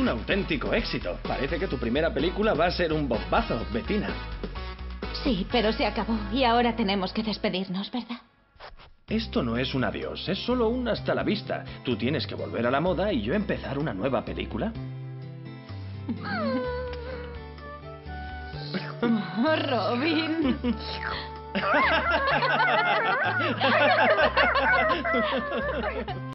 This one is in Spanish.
un auténtico éxito. Parece que tu primera película va a ser un bombazo, Bettina. Sí, pero se acabó y ahora tenemos que despedirnos, ¿verdad? Esto no es un adiós, es solo un hasta la vista. Tú tienes que volver a la moda y yo empezar una nueva película. Oh, Robin.